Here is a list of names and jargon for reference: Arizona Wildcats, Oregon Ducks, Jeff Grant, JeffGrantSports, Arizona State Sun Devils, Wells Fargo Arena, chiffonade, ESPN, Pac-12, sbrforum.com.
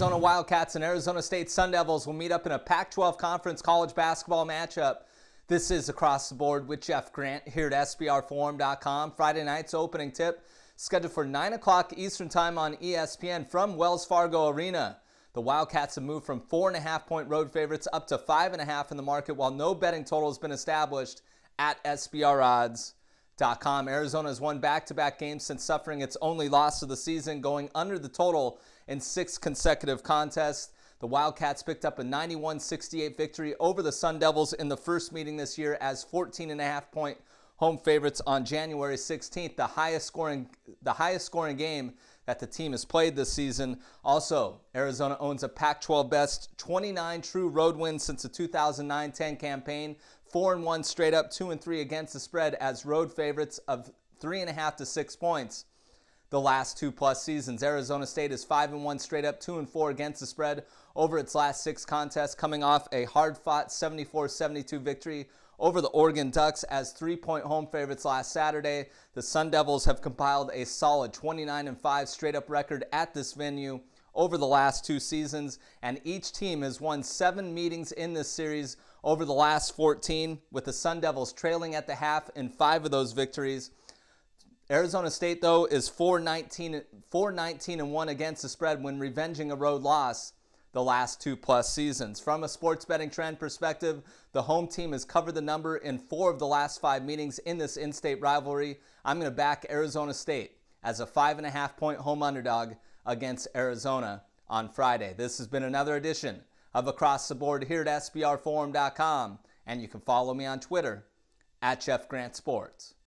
Arizona Wildcats and Arizona State Sun Devils will meet up in a Pac-12 conference college basketball matchup. This is Across the Board with Jeff Grant here at sbrforum.com. Friday night's opening tip scheduled for 9 o'clock Eastern time on ESPN from Wells Fargo Arena. The Wildcats have moved from 4.5-point road favorites up to 5.5 in the market, while no betting total has been established at sbrodds.com. Arizona has won back-to-back games since suffering its only loss of the season, going under the total in 6 consecutive contests. The Wildcats picked up a 91-68 victory over the Sun Devils in the first meeting this year as 14.5-point home favorites on January 16th, the highest scoring game that the team has played this season. Also, Arizona owns a Pac-12 best 29 true road wins since the 2009-10 campaign, 4-1 straight up, 2-3 against the spread as road favorites of 3.5 to 6 points. The last 2+ seasons, Arizona State is 5-1 straight up, 2-4 against the spread over its last 6 contests, coming off a hard-fought 74-72 victory over the Oregon Ducks as 3-point home favorites last Saturday. The Sun Devils have compiled a solid 29-5 straight up record at this venue over the last 2 seasons, and each team has won 7 meetings in this series over the last 14, with the Sun Devils trailing at the half in 5 of those victories. Arizona State, though, is 4-19-1 against the spread when revenging a road loss the last 2+ seasons. From a sports betting trend perspective, the home team has covered the number in 4 of the last 5 meetings in this in-state rivalry. I'm going to back Arizona State as a 5.5-point home underdog against Arizona on Friday. This has been another edition of Across the Board here at sbrforum.com, and you can follow me on Twitter at JeffGrantSports.